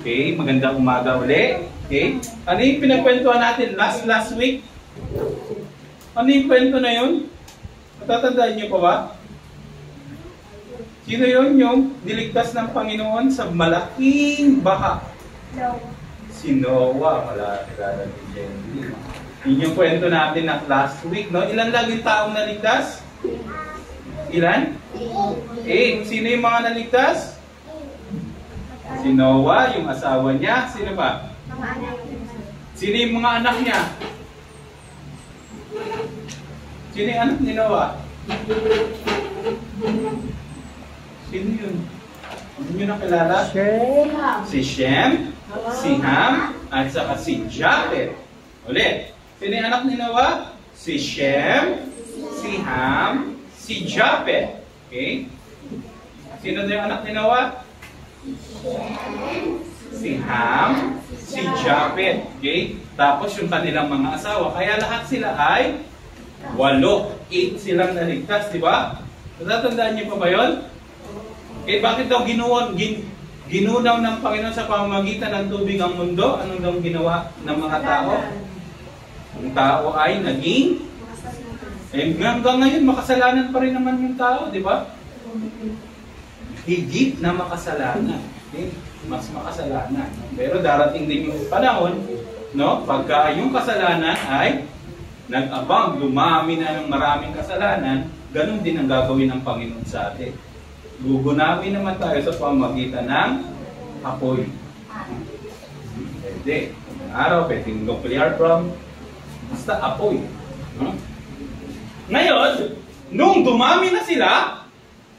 Okay, magandang umaga ulit. Okay? Ano yung pinagkwentuhan natin last week? Ano yung kwento na yun? Matatandaan niyo pa ba? Sino yun yung niligtas ng Panginoon sa malaking baha? Noah. Si Noah, malakilala ni Jenny. Yun yung kwento natin na last week, no? Ilan lang yung taong naligtas? Ilan? 8. Sino yung mga naligtas? Si Noah, yung asawa niya, sino ba? Mga anak niya. Sino yung mga anak niya? Sino yung anak ni Noah? Sino yun? Hindi nyo nakilala? Shem. Si Shem, si Ham, at saka si Japheth. Ulit. Sino yung anak ni Noah? Si Shem, si Ham, si Japheth. Okay? Sino yung anak ni Noah? Si Ham, si Japheth, okay? Tapos yung kanilang mga asawa. Kaya lahat sila ay 8 silang naligtas, di ba? Natatandaan niyo pa ba yun? Okay, bakit daw ginunaw ng Panginoon sa pamamagitan ng tubig ang mundo? Anong daw ginawa ng mga tao? Ang tao ay naging hanggang ngayon makasalanan pa rin naman yung tao, di ba? Higit na makasalanan. Okay? Mas makasalanan. Pero darating din yung panahon, no? Pagka yung kasalanan ay nag-abang, dumami na ng maraming kasalanan, ganun din ang gagawin ng Panginoon sa atin. Gugunawin naman tayo sa pamagitan ng apoy. Pwede. Araw, pwedeng nuclear bomb. Basta apoy. No? Ngayon, nung dumami na sila,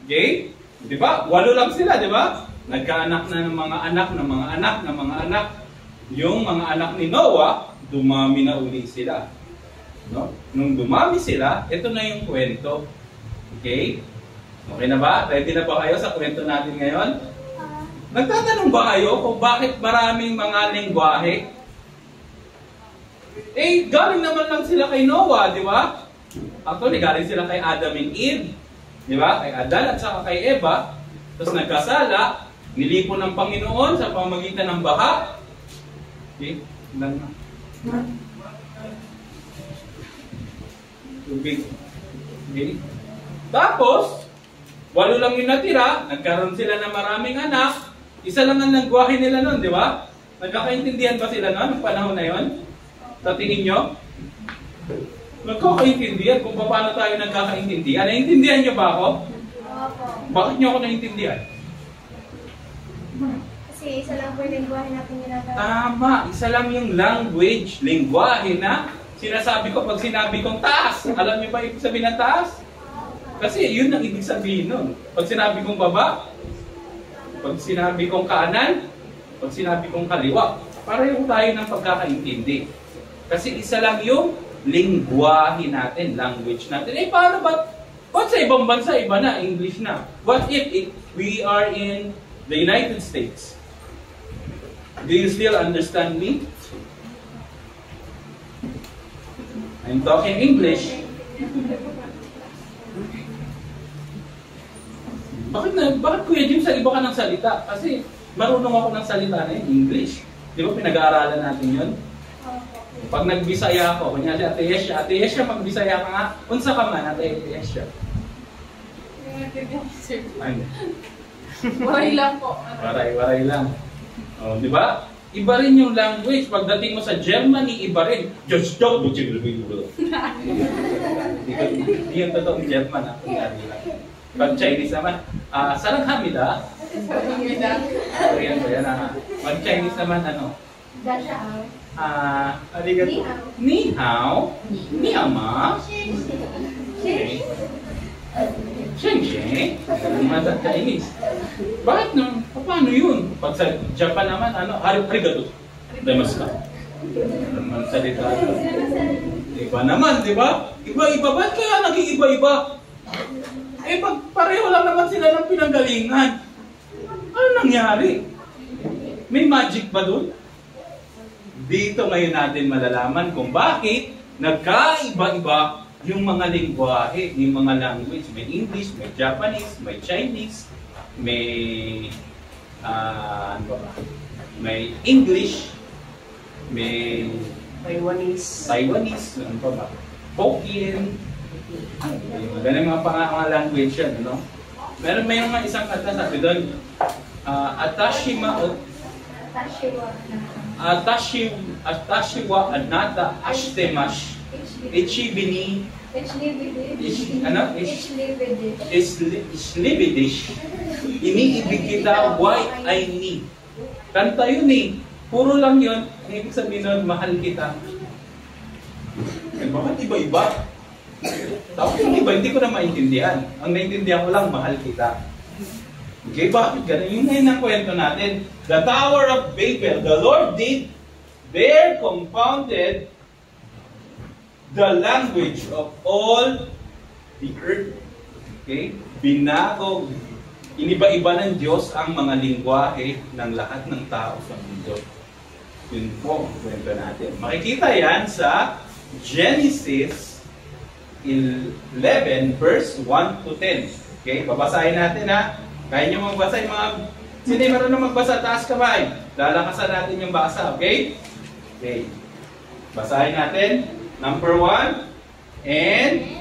okay? Di ba? 8 lang sila, di ba? Nagkaanak na ng mga anak, ng mga anak, ng mga anak. Yung mga anak ni Noah, dumami na uli sila. No? Nung dumami sila, ito na yung kwento. Okay? Okay na ba? Ready na ba kayo sa kwento natin ngayon? Nagtatanong ba kayo kung bakit maraming mga lengguwahe? Eh, galing naman lang sila kay Noah, di ba? Actually, galing sila kay Adam and Eve. Di ba? Kay Adan at saka kay Eva. Tapos nagkasala, nilipon ng Panginoon sa pamamagitan ng baha. Okay? Ilan na? Tubig. Okay? Tapos, 8 lang yung natira. Nagkaroon sila ng maraming anak. Isa lang ang lengguwahe nila nun, di ba? Nagkakaintindihan ba sila nun ang panahon na yun? Sa tingin nyo? Nagkakaintindihan kung paano tayo nagkakaintindihan. Naintindihan nyo ba ako? Opo. Bakit nyo ako naintindihan? Kasi isa lang po yung lingwahe natin ginagawa. Tama. Isa lang yung language, lingwahe na sinasabi ko pag sinabi kong taas. Alam nyo ba ibig sabihin ng taas? Kasi yun ang ibig sabihin nun. Pag sinabi kong baba, pag sinabi kong kanan, pag sinabi kong kaliwa. Pareho tayo ng pagkakaintindi. Kasi isa lang yung lingwahe natin, language natin. Eh, paano ba? Ba't sa ibang bansa, iba na, English na? What if we are in the United States? Do you still understand me? I'm talking English. Bakit Kuya Jim, sa iba ka ng salita? Kasi marunong ako ng salita na yun, English. Di ba pinag-aaralan natin yun? Pag nagbisaya ako, kunya si Ate Yesha, magbisaya ka nga, unsa ka man, Ate Yesha? Ano? Waray lang po. Waray lang. O, di ba? Iba rin yung language. Pagdating mo sa Germany, iba rin. Just talk, buchig, buchig. Hindi yung totoong German, ha? Pag Chinese naman, sarang hamida. Sarang hamida. Korean ba yan, ha? Pag Chinese naman, ano? Dasha. Arigato. Ni hao. Ni hao ma. Okay. Sheng-sheng. Madat Chinese. Bakit nung? Paano yun? Pag sa Japan naman, ano? Arigato. Damas ka. Naman salita. Iba naman, di ba? Iba-iba. Ba't kaya naging iba-iba? Eh, pag pareho lang naman sila ng pinanggalingan. Ano nangyari? May magic ba doon? Dito ngayon natin malalaman kung bakit nagkaiba-iba yung mga lingwahe, yung mga language. May English, may Japanese, may Chinese, may... ano ba? may English, may Taiwanese, ano pa ba? Hokkien. Ganun mga language yan, ano? Meron may mga isang kanta sabi doon, Atashiwa Anata Ashtemash Ichibini Ishlibidish Iniibig kita why I need. Kanta yun eh. Puro lang yun. Ibig sabihin nun, mahal kita. Bakit iba-iba? Tapos yung iba, hindi ko na maintindihan. Ang naintindihan ko lang, mahal kita. Okay, bakit ganun? Yung ngayon ang kwento natin. The Tower of Babel, the Lord did there compounded the language of all the earth. Okay? Binago. Iniba-iba ng Diyos ang mga lingwahe ng lahat ng tao sa mundo. Yun po, kwento natin. Makikita yan sa Genesis 11 verse 1 to 10. Okay? Babasahin natin ha. Kaya nyo magbasa yung mga... Sino yung marunong magbasa? Taas kamay. Lalakasan natin yung basa. Okay? Okay. Basahin natin. Number 1. And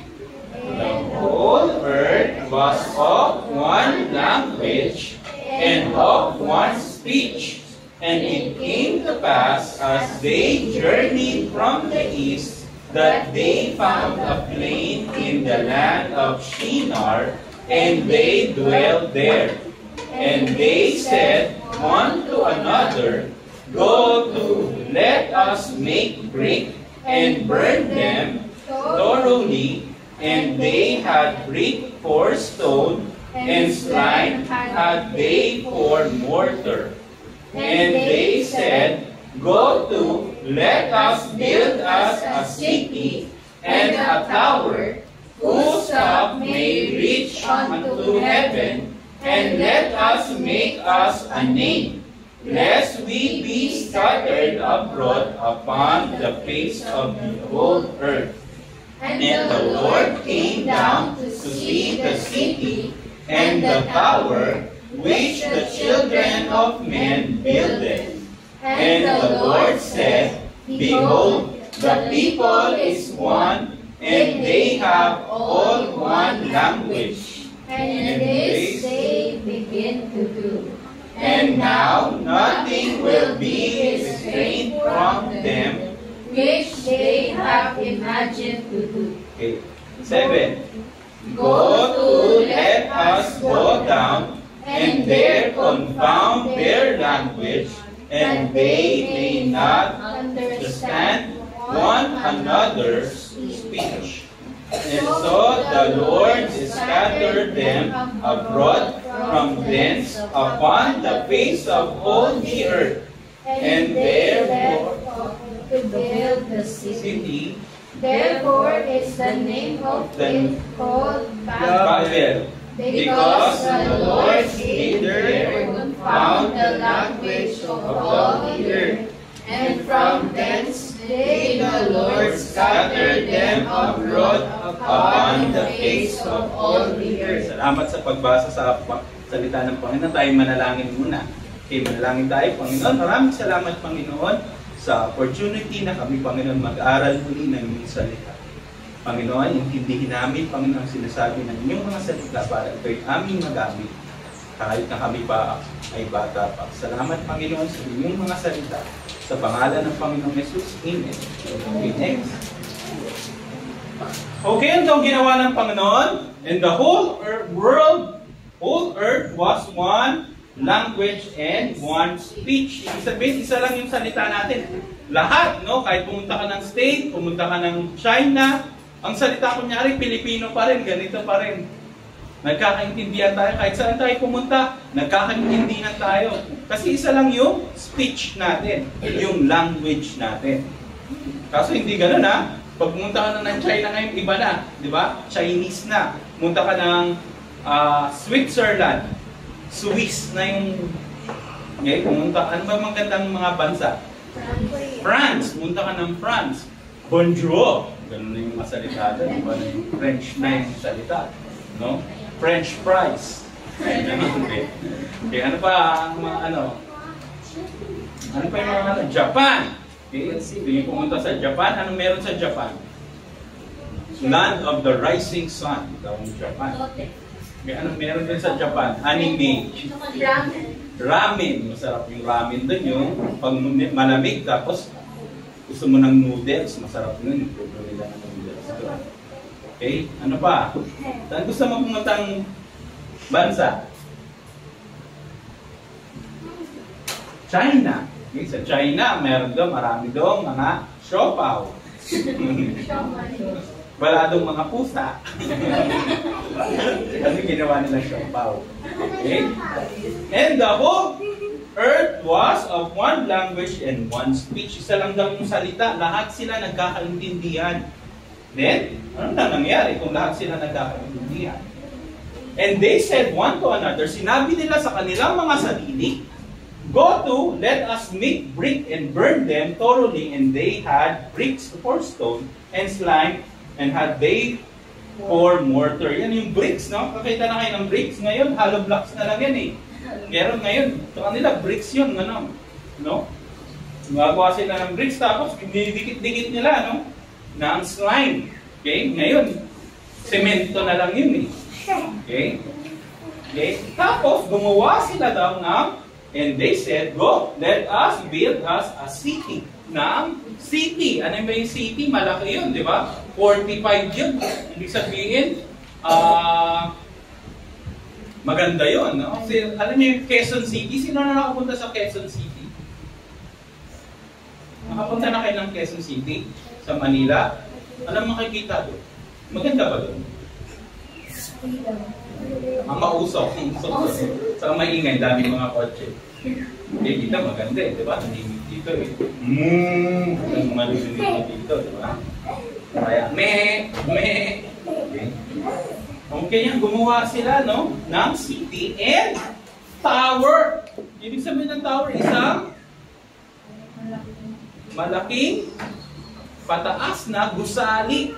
the whole earth was of one language and of one speech. And it came to pass, as they journeyed from the east, that they found a plain in the land of Shinar, and they dwelt there. And they said one to another, Go to, let us make brick, and burn them thoroughly. And they had brick for stone, and slime had they for mortar. And they said, Go to, let us build us a city and a tower, whose top may reach unto heaven, and let us make us a name, lest we be scattered abroad upon the face of the whole earth. And the Lord came down to see the city and the tower, which the children of men builded. And the Lord said, Behold, the people is one, and they have all one language. And this they begin to do. And now nothing will be restrained from them, which they have imagined to do. Okay. 7. Go to, let us go down, and there confound their language, and they may not understand one another's speech. And so the Lord scattered them abroad from thence upon the face of all the earth, and therefore to build the city. Therefore is the name of it called Babel, because the Lord hither found the language of all the earth, and from thence did the Lord scatter them abroad upon the face of all the earth. Salamat sa pagbasa sa salita ng Panginoon. Tayo manalangin muna. Okay, manalangin tayo, Panginoon. Maraming salamat, Panginoon, sa opportunity na kami, Panginoon, mag-aaral muli ng inyong salita. Panginoon, intindihin namin, Panginoon, ang sinasabi ng inyong mga salita para ito'y aming magamit kahit na kami pa ay bata pa. Salamat, Panginoon, sa inyong mga salita. Sa pangalan ng Panginoong Jesus, Amen. Amen. Okay, ito ang ginawa ng Panginoon. And the whole earth, was one language and one speech. Ibig sabihin, isa lang yung salita natin. Lahat, no? Kahit pumunta ka ng state, pumunta ka ng China, ang salita kunyari, Pilipino pa rin, ganito pa rin. Nagkakaintindihan tayo. Kahit saan tayo pumunta, nagkakaintindihan tayo. Kasi isa lang yung speech natin, yung language natin. Kaso hindi ganun ha. Pag pumunta ka na ng China ngayon, iba na. Di ba? Chinese na. Pumunta ka ng Switzerland. Swiss na yung... Okay, pumunta. Ano ba magandang mga bansa? France. Pumunta ka ng France. Bonjour. Ganun na yung masalita doon, iba na yung French na yung salita, no? French fries. Ano ba ang mga ano? Ano pa yung mga Japan? Hindi pumunta sa Japan. Ano meron sa Japan? Land of the Rising Sun. Ito ang Japan. May anong meron din sa Japan? Anime. Ramen. Ramen. Masarap yung ramen doon yung pag malamig. Tapos gusto mo ng noodles. Masarap yun. Yung problem nila ng noodles. Okay? Ano pa? Saan gusto mo pumunta ang bansa? China. Okay, sa China, meron doon, marami doon mga siopaw. Wala doon mga pusa. Kasi ginawa nila siopaw. Okay? And the whole earth was of one language and one speech. Isa lang daw yung salita. Lahat sila nagkakaintindihan. Then, ano na nangyari kung lahat sila nagkakaintindihan? And they said one to another, sinabi nila sa kanilang mga sarili, "Go to, let us make brick and burn them thoroughly." And they had bricks for stone and slime, and had they for mortar. Yan yung bricks, no? Kakita na kayo ng bricks. Ngayon, hollow blocks na lang yan eh. Pero ngayon, ito kanila, bricks yun, ano? No? Magawa sila ng bricks, tapos dinidikit-dikit nila, no? Na ang slime. Okay? Ngayon, semento na lang yun eh. Okay? Okay? Tapos, gumawa sila daw ng, and they said, "Go, let us build us a city." Ng city. Ano ba yung city? Malaki yun, di ba? 45 yun. Ibig sabihin, maganda yun. No? Kasi, alam niyo yung Quezon City? Sino na nakapunta sa Quezon City? Nakapunta na kayo ng Quezon City? Sa Manila? Alam makikita doon? Maganda ba doon? Ang mausok. Saka maingay, dami mga kotse. Okay, kita maganda eh, di ba? Nanimig dito eh. Ang mga lusunod dito, di ba? Kaya, meh. Okay, yan, gumawa sila, no? Ng city and tower. Ibig sabihin ng tower, isang malaking pataas na gusali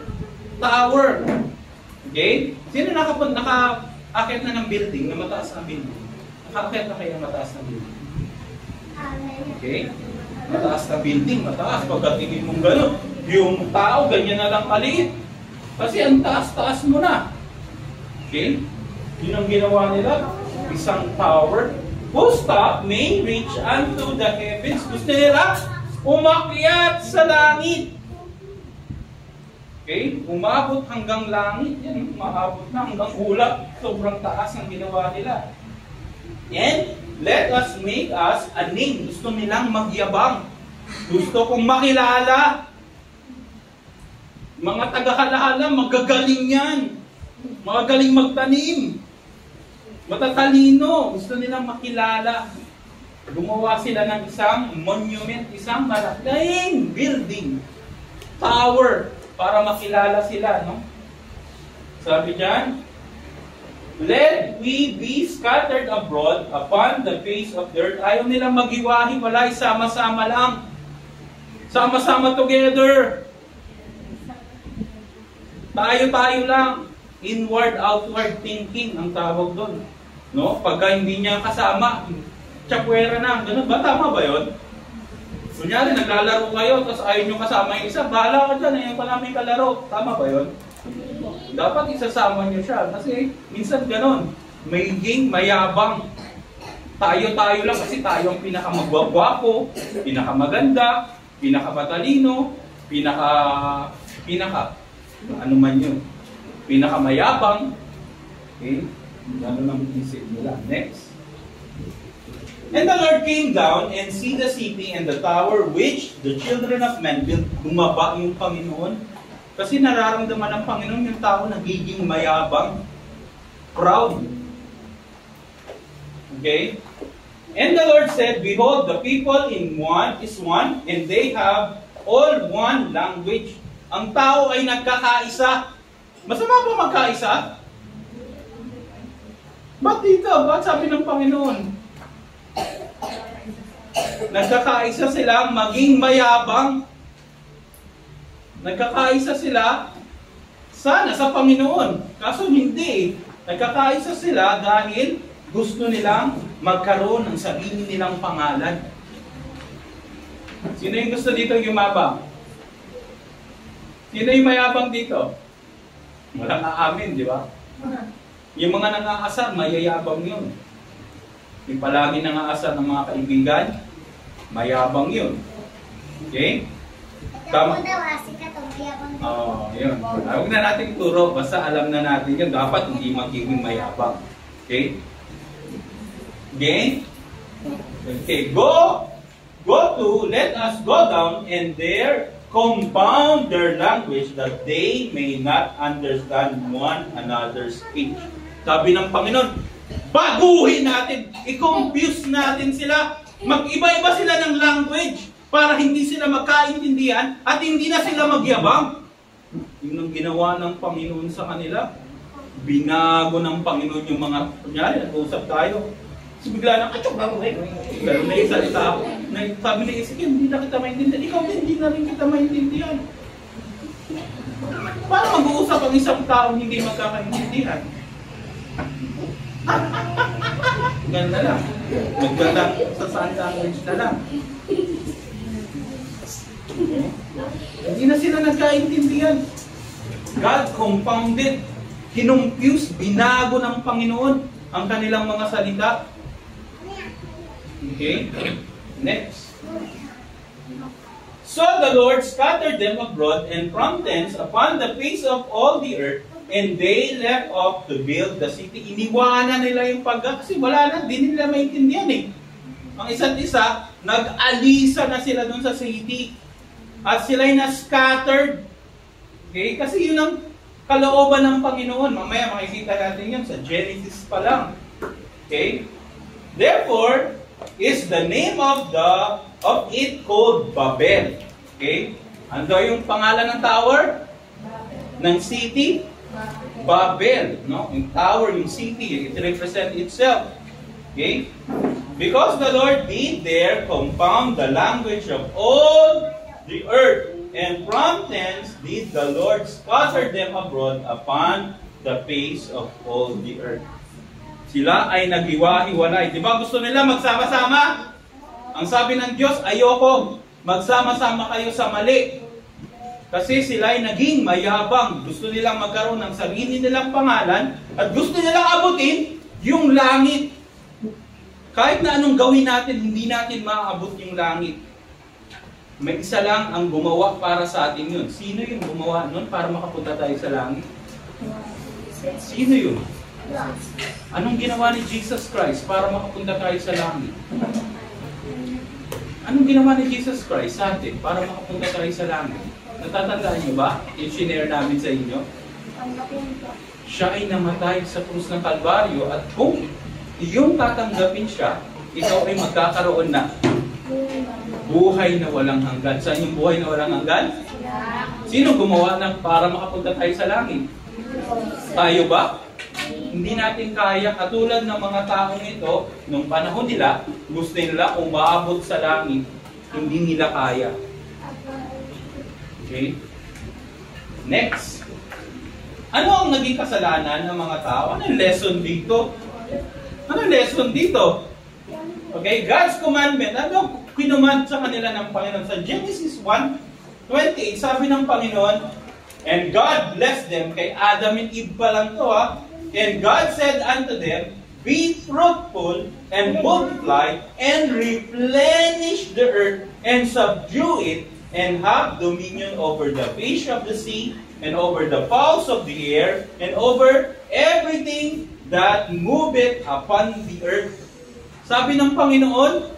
tower. Okay? Sino naka-akit na ng building, na mataas na building? Naka-akit na kayo ng mataas na building? Okay? Mataas na building, mataas. Pagkatingin mong gano'n, yung tao, ganyan na lang kaliit. Kasi ang taas-taas mo na. Okay? Yun ang ginawa nila. Isang tower. Whose top may reach unto the heavens. Gusto nila, umakyat sa langit. Okay? Umabot hanggang langit. Yan, umabot na hanggang ulap. Sobrang taas ang ginawa nila. And, let us make us a name. Gusto nilang magyabang. Gusto kong makilala. Mga taga-Kalahala, magagaling yan. Magagaling magtanim. Matatalino. Gusto nilang makilala. Gumawa sila ng isang monument, isang malaking building. Tower. Para makilala sila, no? Sabi diyan, "Let we be scattered abroad upon the face of the earth." Ayaw nilang maghiwa-hiwalay, sama-sama lang. Sama-sama together. Tayo-tayo lang. Inward, outward thinking ang tawag doon. No? Pagka hindi niya kasama, tsapwera na. Ganun ba? Tama ba yun? Kunyari, naglalaro kayo, tapos ayaw nyo kasama yung isa, bahala ka dyan, ayaw pa namin kalaro. Tama ba yun? Dapat isasama nyo siya, kasi minsan ganon, mayiging, mayabang. Tayo-tayo lang kasi tayo ang pinakamagwagwapo, pinakamaganda, pinakamatalino, ano man yun, pinakamayabang. Okay? Gano'n ang isip nila. Next. "And the Lord came down and see the city and the tower which the children of men built." Bumaba yung Panginoon. Kasi nararamdaman ng Panginoon yung tao nagiging mayabang. Proud. Okay? "And the Lord said, Behold, the people in one is one, and they have all one language." Ang tao ay nagkakaisa. Masama ba magkaisa? Ba't dito? Ba't sabi ng Panginoon? Nagkakaisa sila maging mayabang. Nagkakaisa sila sana sa Panginoon. Kaso hindi. Nagkakaisa sila dahil gusto nilang magkaroon ng sarili nilang pangalan. Sino yung gusto dito yumabang? Sino yung mayabang dito? Walang aamin, di ba? Yung mga nang-aasar, mayayabang yun. Yung palagi nang-aasar ng mga kaibigan, mayabang yun. Okay? Tama. Oo, yun. Huwag na natin turo, basta alam na natin yun. Dapat hindi magiging mayabang. Okay? Okay? Okay, go! Go to, let us go down and there compound their language that they may not understand one another's speech. Sabi ng Panginoon, baguhin natin, i-confuse natin sila, mag-iba-iba sila ng language para hindi sila magkaintindihan at hindi na sila magyabang. Yun ang ginawa ng Panginoon sa kanila. Binago ng Panginoon yung mga, kunyari, nag-usap tayo. So bigla na, pero may salita ako. Sabi na Ezekiel, hindi na kita maintindihan. Ikaw, hindi na rin kita maintindihan. Para mag-uusap ang isang taong hindi magkakaintindihan. Ganda lang. Maganda sa sign language na lang. Hindi na sila nagkaintindihan. God compounded, kinumpuse, binago ng Panginoon ang kanilang mga salita. Okay? Next. So the Lord scattered them abroad and from thence upon the face of all the earth, and they left off to build the city. Iniwanan nila yung paggawa kasi wala na, din nila maintindihan eh. Ang isa't isa, nag-alisa na sila dun sa city. At sila'y na-scattered. Okay? Kasi yun ang kalooban ng Panginoon. Mamaya makikita natin yun sa Genesis pa lang. Okay? Therefore, is the name of it called Babel. Okay? Ano yung pangalan ng tower? Ng city? Babel. No? Yung tower, yung city, it represents itself. Okay? Because the Lord did there compound the language of all the earth, and from thence did the Lord scatter them abroad upon the face of all the earth. Sila ay naghiwa-hiwalay. Di ba gusto nila magsama-sama? Ang sabi ng Diyos, ayoko. Magsama-sama kayo sa mali. Kasi sila ay naging mayabang. Gusto nilang magkaroon ng sarili nilang pangalan at gusto nilang abutin yung langit. Kahit na anong gawin natin, hindi natin maaabot yung langit. May isa lang ang gumawa para sa atin yun. Sino yung gumawa nun para makapunta tayo sa langit? Sino yun? Anong ginawa ni Jesus Christ para makapunta tayo sa langit? Anong ginawa ni Jesus Christ sa atin para makapunta tayo sa langit? Natatandaan niyo ba? I-share namin sa inyo. Siya ay namatay sa krus ng Kalbaryo at kung iyong tatanggapin siya, ikaw ay magkakaroon na buhay na walang hanggan. Saan yung buhay na walang hanggan? Sino gumawa ng para makapunta tayo sa langit? Tayo ba? Hindi natin kaya, katulad ng mga taong ito, nung panahon nila, gusto nila umaabot sa langit, hindi nila kaya. Okay? Next. Ano ang naging kasalanan ng mga tao? Anong lesson dito? Anong lesson dito? Okay, God's commandment. Ano kinumand sa kanila ng Panginoon? Sa Genesis 1:28, sabi ng Panginoon, and God blessed them, kay Adam and Eve pa lang to ha, and God said unto them, be fruitful, and multiply, and replenish the earth, and subdue it, and have dominion over the fish of the sea, and over the fowls of the air, and over everything that moveth upon the earth. Sabi ng Panginoon,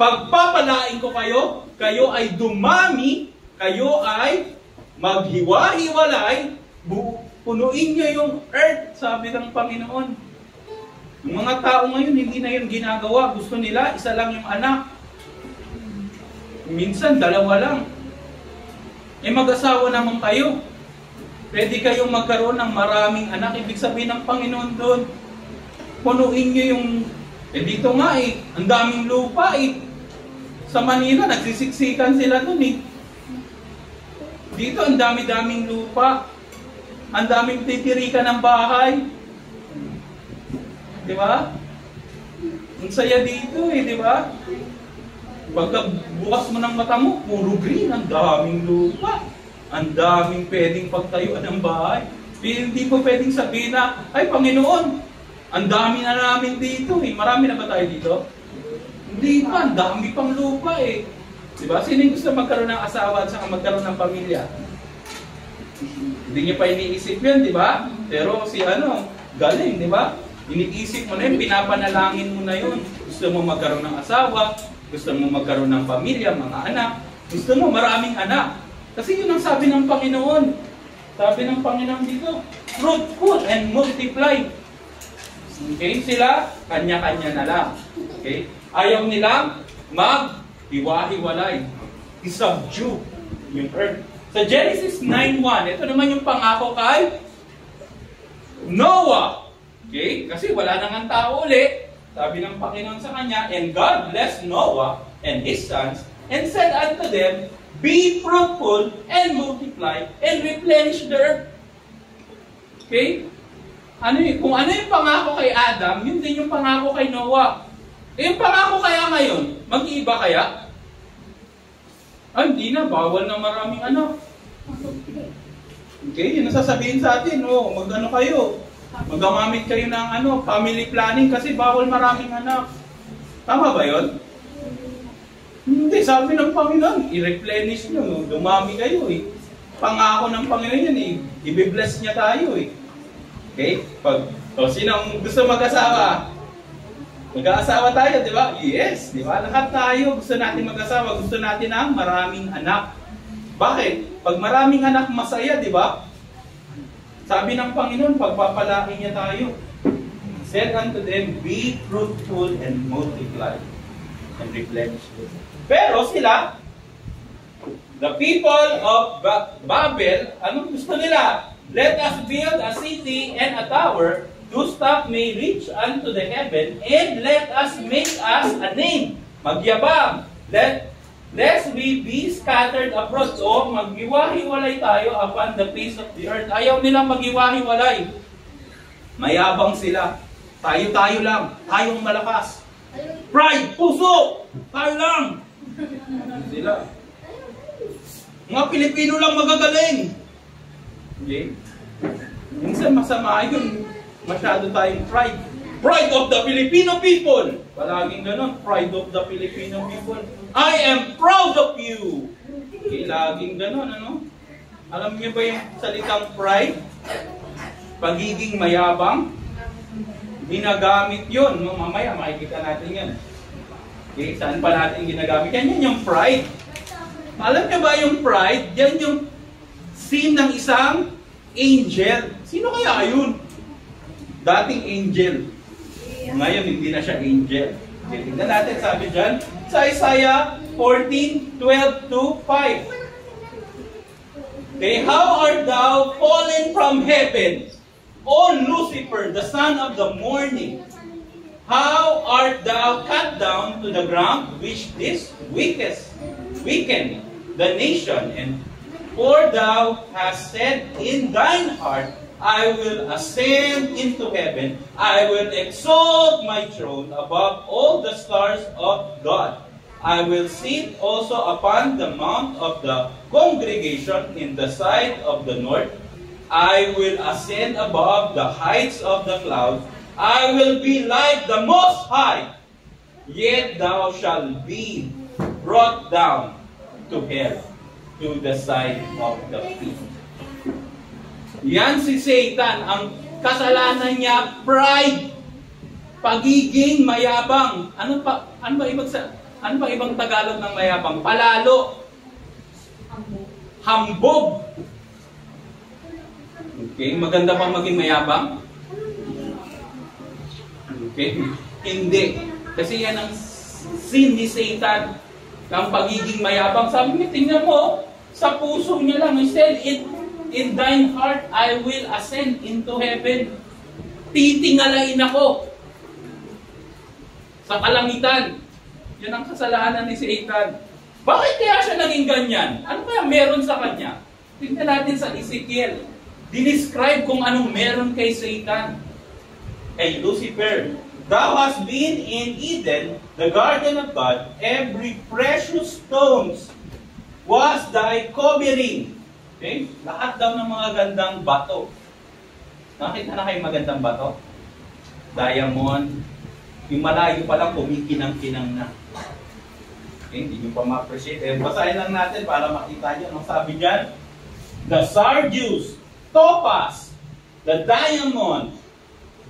pagpapalain ko kayo, kayo ay dumami, kayo ay maghiwa-hiwalay, punuin niyo yung earth, sabi ng Panginoon. Yung mga tao ngayon, hindi na yun ginagawa. Gusto nila, isa lang yung anak. Minsan, dalawa lang. Eh, mag-asawa naman kayo. Pwede kayong magkaroon ng maraming anak. Ibig sabihin ng Panginoon doon, punuin niyo yung, eh dito nga eh, ang daming lupa eh. Sa Manila, nagsisiksikan sila doon eh. Dito, ang dami-daming lupa. Ang daming titirika ng bahay. Di ba? Ang saya dito eh, di ba? Pagka bukas mo ng mata mo, puro green, ang daming lupa, ang daming pwedeng pagtayuan ng bahay. Hindi po pwedeng sabihin na, ay Panginoon, ang dami na namin dito eh. Marami na ba tayo dito? Hindi pa, ang dami pang lupa eh. Diba? Sino yung gusto magkaroon ng asawa at saka magkaroon ng pamilya? Hindi niya pa iniisip yun, diba? Pero si ano, galing, diba? Iniisip mo na yun, pinapanalangin mo na yun. Gusto mo magkaroon ng asawa, gusto mo magkaroon ng pamilya, mga anak. Gusto mo maraming anak. Kasi yun ang sabi ng Panginoon. Sabi ng Panginoon dito, fruitful and multiply. Okay? Sila, kanya-kanya na lang. Okay? Ayaw nilang mag-hiwa-hiwalay. I-subdue yung earth. Sa Genesis 9:1, ito naman yung pangako kay Noah. Okay? Kasi wala nang ang tao ulit. Sabi ng Panginoon sa kanya, and God blessed Noah and his sons, and said unto them, be fruitful and multiply and replenish the earth. Okay? Ano yun? Kung ano yung pangako kay Adam, yun din yung pangako kay Noah. Eh, yung pangako kaya ngayon, mag-iiba kaya? Ay, hindi na, bawal na maraming ano. Okay, yun ang sasabihin sa atin, oh, mag-ano kayo. Magamamit kayo ng ano, family planning kasi bawal maraming anak. Tama ba yun? Hindi, sabi ng Panginoon, i-replenish nyo, dumami kayo eh. Pangako ng Panginoon yun eh, i-bless niya tayo eh. Okay? Pag, so, sinong gusto mag-asawa? Mag-asawa tayo, di ba? Yes, di ba? Lahat tayo gusto natin mag-asawa, gusto natin ang maraming anak. Bakit? Pag maraming anak, masaya, di ba? Sabi ng Panginoon, pagpapalaki niya tayo. Said unto them, be fruitful and multiply and replenish. Pero sila, the people of Babel, anong gusto nila? Let us build a city and a tower, whose top may reach unto the heaven, and let us make us a name. Magyabang. Lest we be scattered abroad. So, maghiwa-hiwalay tayo upon the face of the earth. Ayaw nilang maghiwa-hiwalay. Mayabang sila. Tayo-tayo lang. Tayong malakas. Pride! Puso! Tayo lang! Sila. Mga Pilipino lang magagaling. Okay? Minsan masama yun. Masyado tayong pride. Pride of the Filipino people! Palaging ganun, pride of the Filipino people. I am proud of you! Okay, laging ganun, ano? Alam niyo ba yung salitang pride? Pagiging mayabang? Ginagamit yun. Mamaya, makikita natin yan. Okay, saan pa natin ginagamit? Yan yung pride. Alam niyo ba yung pride? Yan yung sin ng isang angel. Sino kaya yun? Dating angel. Ngayon, hindi na siya angel. Okay, tignan natin, sabi dyan, sa Isaiah 14:12-5. Okay, how art thou fallen from heaven, O Lucifer, the son of the morning? How art thou cut down to the ground, which this weakened the nation? And for thou hast said in thine heart, I will ascend into heaven. I will exalt my throne above all the stars of God. I will sit also upon the mount of the congregation in the side of the north. I will ascend above the heights of the clouds. I will be like the Most High. Yet thou shalt be brought down to hell, to the side of the pit. Yan si Satan, ang kasalanan niya, pride, pagiging mayabang. Ano ba ibang Tagalog ng mayabang? Palalo. Hambog. Okay, maganda pang maging mayabang? Okay, hindi. Kasi yan ang sin ni Satan, ang pagiging mayabang. Sabi niya, tingnan mo, sa puso niya lang, he said, in thine heart, I will ascend into heaven. Titingalain ako sa kalangitan. Yan ang kasalanan ni Satan. Bakit kaya siya naging ganyan? Ano kaya meron sa kanya? Tingnan natin sa Ezekiel. Dinescribe kung anong meron kay Satan. Kay Lucifer. Thou hast been in Eden, the garden of God. Every precious stones was thy covering. Okay? Lahat daw ng mga gandang bato. Nakita na kayo magandang bato? Diamond. Yung malayo pa lang, kumikinang-kinang na. Okay? Hindi nyo pa ma-appreciate. Eh, basahin lang natin para makita nyo. Anong sabi niyan? The sardius, topaz, the diamond,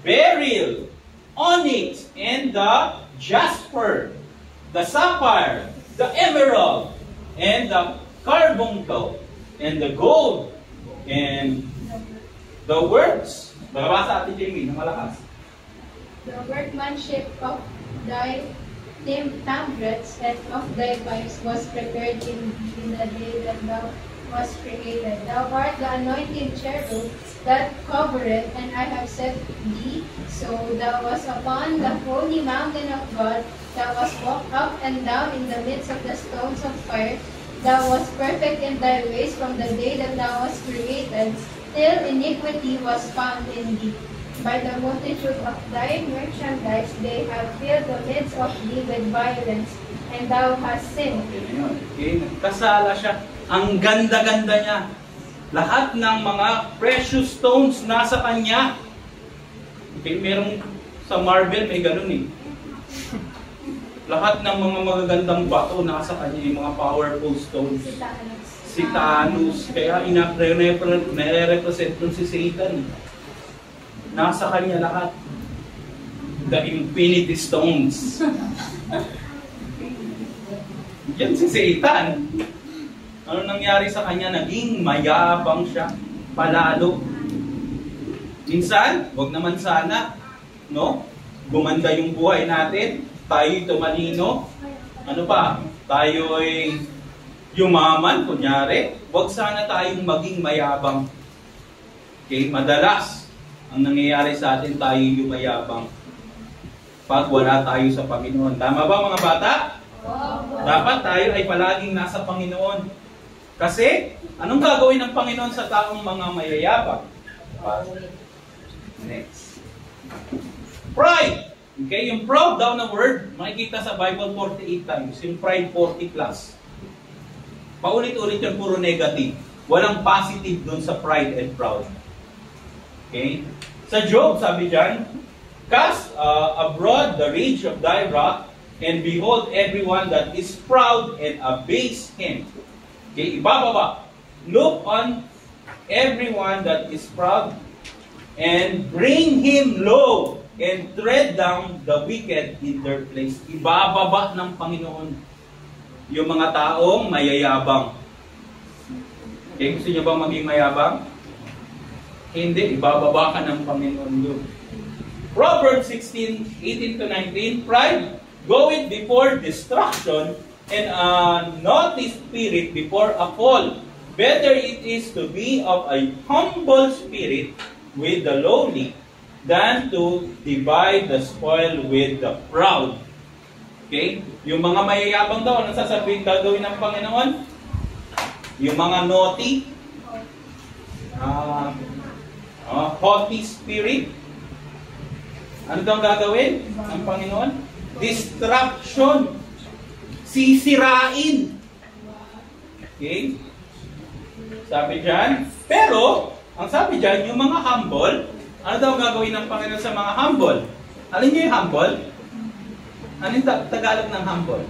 beryl, onyx, and the jasper, the sapphire, the emerald, and the carbuncle, and the gold, and the works. Magbasa atin, Jamie, na malakas. The workmanship of thy tabrets and of thy vines was prepared in the day that thou was created. Thou art the anointed cherub that covereth, and I have set thee. So thou was upon the holy mountain of God. Thou was walked up and down in the midst of the stones of fire. Thou was perfect in thy ways from the day that thou was created, till iniquity was found in thee. By the multitude of thy merchandise they have filled the midst of thee with violence, and thou hast sinned. Okay, nagkasala siya. Ang ganda-ganda niya. Lahat ng mga precious stones nasa kanya. Okay, merong sa Marvel may ganun eh. Lahat ng mga magagandang bato nasa kanya, yung mga powerful stones. Si Thanos. Kaya ina-represent nun si Satan. Nasa kanya lahat. The Infinity Stones. Yan si Satan. Ano nangyari sa kanya? Naging mayabang siya. Palalo. Minsan, wag naman sana, no? Gumanda yung buhay natin. Tayo'y tumalino. Ano pa? Tayo'y yumaman, kunyari. Wag sana tayong maging mayabang. Okay? Madalas, ang nangyayari sa atin, tayo'y yumayabang. Pag wala tayo sa Panginoon. Tama ba mga bata? Dapat tayo ay palaging nasa Panginoon. Kasi, anong gagawin ng Panginoon sa taong mga mayayabang? Next. Pride. Okay, yung proud daw na word, makikita sa Bible 48 times. Yung pride 40 plus. Paulit-ulit yung puro negative. Walang positive dun sa pride and proud. Okay? Sa Job, sabi dyan, cast abroad the rage of thy wrath, and behold everyone that is proud and abase him. Okay, ibababa. Look on everyone that is proud and bring him low and tread down the wicked in their place. Ibababa ng Panginoon yung mga taong mayayabang. Okay, gusto nyo ba maging mayabang? Hindi, ibababa ka ng Panginoon yun. Proverbs 16, 18-19, pride goeth before destruction, and a naughty spirit before a fall. Better it is to be of a humble spirit with the lowly than to divide the spoil with the proud. Okay? Yung mga mayayabang daw, anong sasabihin gagawin ng Panginoon? Yung mga naughty, haughty spirit, ano daw gagawin ng Panginoon? Destruction. Sisirain. Okay? Sabi dyan. Pero, ang sabi dyan, yung mga humble, ano daw gagawin ng Panginoon sa mga humble? Alin nyo yung humble? Ano yung Tagalog ng humble?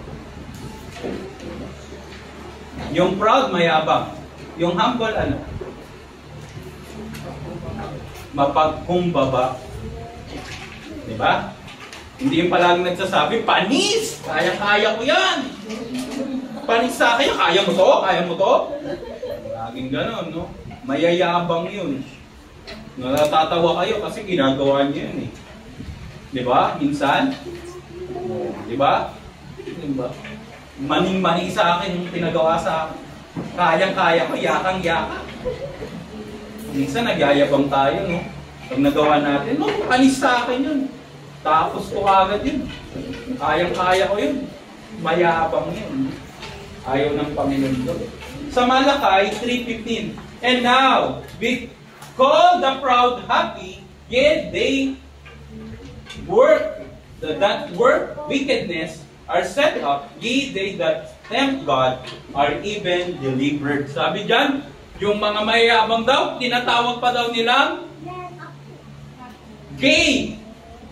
Yung proud, mayabang. Yung humble, ano? Mapagkumbaba. Diba? Hindi yung palagi nagsasabi, panis! Kaya-kaya ko yan! Panis sa akin, kaya mo to? Kaya mo to? Laging ganon, no? Mayayabang yun. Natatawa kayo kasi ginagawa niyo yun eh. Di ba? Minsan? Di ba? Maning-mani sa akin yung pinagawa sa kayang-kaya ko, yakang-yaka. Minsan nagyayabang tayo, no? Pag nagawa natin, no, panis sa akin yun. Tapos ko agad yun. Kayang-kaya ko yun. Mayabang yun. Ayaw ng Panginoon doon. Sa Malachi 3:15, and now, we call the proud happy, yet they work that work wickedness are set up, ye they that tempt God are even delivered. Sabi dyan, yung mga mayabang daw, tinatawag pa daw nilang gay,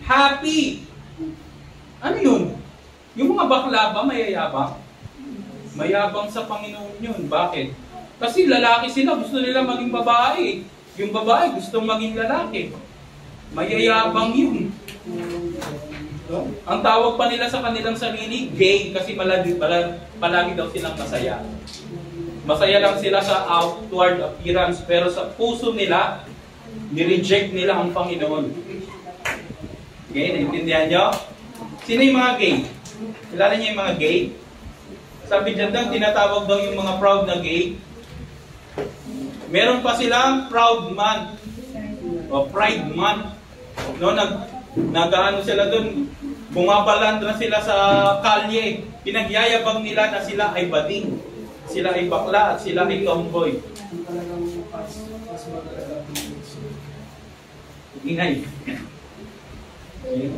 happy. Ano yun? Yung mga bakla ba mayayabang? Mayabang sa Panginoon yun. Bakit? Kasi lalaki sila, gusto nila maging babae. Yung babae, gusto maging lalaki. Mayayabang yun. No? Ang tawag pa nila sa kanilang sarili, gay, kasi palagi daw silang masaya. Masaya lang sila sa outward appearance, pero sa puso nila, nireject nila ang Panginoon. Okay, naintindihan nyo? Sino yung mga gay? Kilala nyo yung mga gay? Sabi dyan daw, tinatawag daw yung mga proud na gay. Meron pa silang proud man o pride man. No, nag-ano sila dun, bumabalandra sila sa kalye, pinagyayabang nila na sila ay bading, sila ay bakla at sila ay tomboy. Ingay. Okay.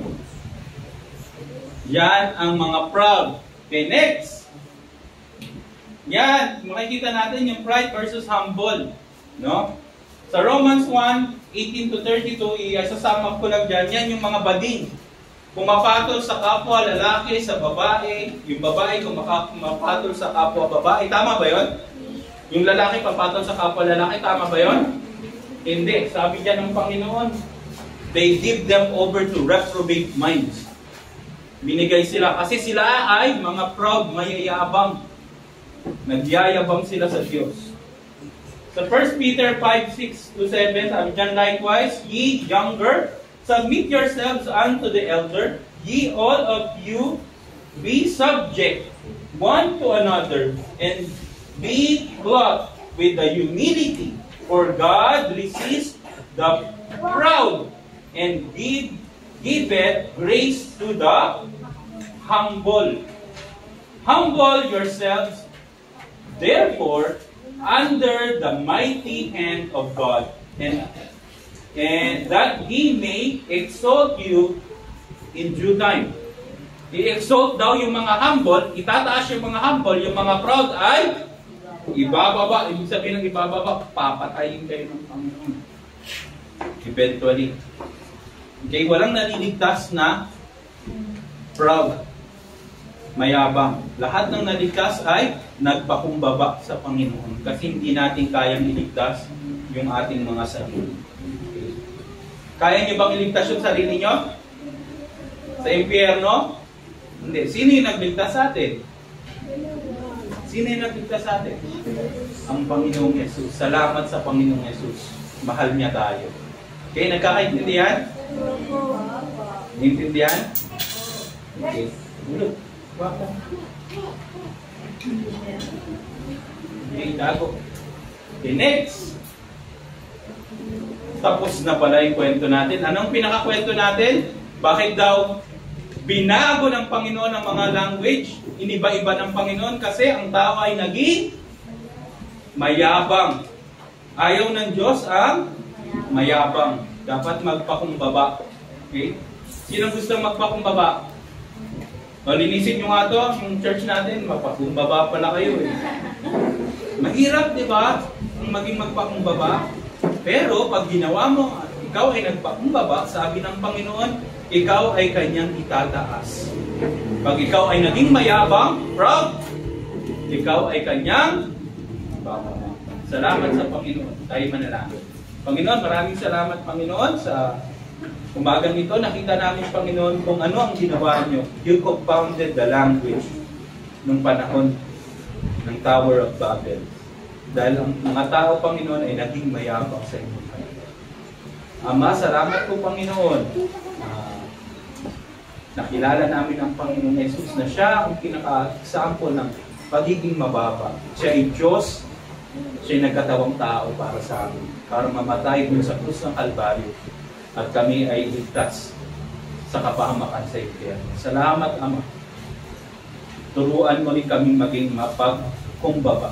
Yan ang mga proud. Okay, next. Yan, makikita natin yung pride versus humble. No? Sa Romans 1:18-32, isasama ko lang dyan, yan yung mga bading. Kumapatol sa kapwa lalaki, sa babae, yung babae kumapatol sa kapwa babae. Tama ba yun? Yung lalaki papatol sa kapwa lalaki, tama ba yun? Hindi. Sabi dyan ng Panginoon, they give them over to reprobate minds. Binigay sila. Kasi sila ay mga proud, mayayabang. Nagyayabang sila sa Diyos. Sa 1 Peter 5:6-7, sabi dyan, likewise, ye younger, submit yourselves unto the elder, ye all of you, be subject one to another, and be clothed with the humility, for God resists the proud, and giveth grace to the humble. Humble yourselves, therefore, under the mighty hand of God, and that He may exalt you in due time. I-exalt daw yung mga humble, itataas yung mga humble, yung mga proud ay ibababa. Ibig sabihin ng ibababa, papatayin kayo ng Panginoon. Eventually. Okay, walang naliligtas na proud, mayabang. Lahat ng naligtas ay nagpakumbaba sa Panginoon kasi hindi natin kayang iligtas yung ating mga sarili. Kaya niyo bang iligtas yung sarili niyo? Sa impyerno? Hindi. Sino yung nagligtas sa atin? Sino yung nagligtas sa atin? Ang Panginoong Yesus. Salamat sa Panginoong Yesus. Mahal niya tayo. Okay, nagkakaintindihan? Intindihan? Okay. Baka. Okay, dago. Okay, next. Tapos na pala yung kwento natin. Anong pinakakwento natin? Bakit daw binago ng Panginoon ang mga language? Iniba-iba ng Panginoon kasi ang tao ay naging mayabang. Ayaw ng Diyos ang mayabang. Dapat magpakumbaba. Okay? Sinong gusto magpakumbaba? O, linisin nyo nga ito, yung church natin, magpakumbaba pala kayo eh. Mahirap, di ba? Ang maging magpakumbaba. Pero, pag ginawa mo, ikaw ay nagpakumbaba, sabi ng Panginoon, ikaw ay kanyang itataas. Pag ikaw ay naging mayabang, proud, ikaw ay kanyang bababa. Salamat sa Panginoon. Tayo manalangin. Panginoon, maraming salamat, Panginoon, sa umagang ito, nakita namin, Panginoon, kung ano ang ginawa nyo. You confounded the language nung panahon ng Tower of Babel. Dahil ang mga tao, Panginoon, ay naging mayabang sa inyo. Ama, salamat po, Panginoon. Nakilala namin ang Panginoon Jesus na siya ang pinaka-example ng pagiging mababa. Siya ay Diyos. Siya ay nagkatawang tao para sa amin. Para mamatay doon sa krus ng Kalbaryo. At kami ay ligtas sa kapahamakan sa impyerno. Salamat, Ama. Turuan mo rin kaming maging mapagkumbaba,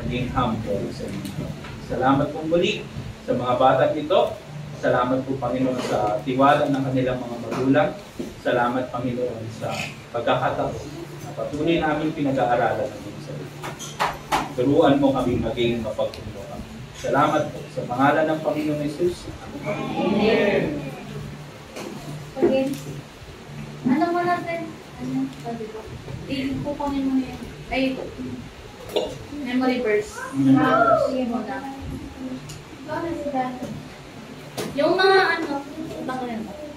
maging humble sa inyo. Salamat po muli sa mga batang ito. Salamat po, Panginoon, sa tiwala ng kanilang mga magulang. Salamat, Panginoon, sa pagkakataon na patuloy namin pinag-aaralan ng iyong salita. Turuan mo kami maging mapagkumbaba. Salamat po sa pangalan ng Panginoon Jesus. Amen. Okay. Ano mo natin? Ano? Sabi ko. Tingin ko kami mo yun. Ay, ito. Memory verse. Sige mo na. Yung mga ano, baka yun.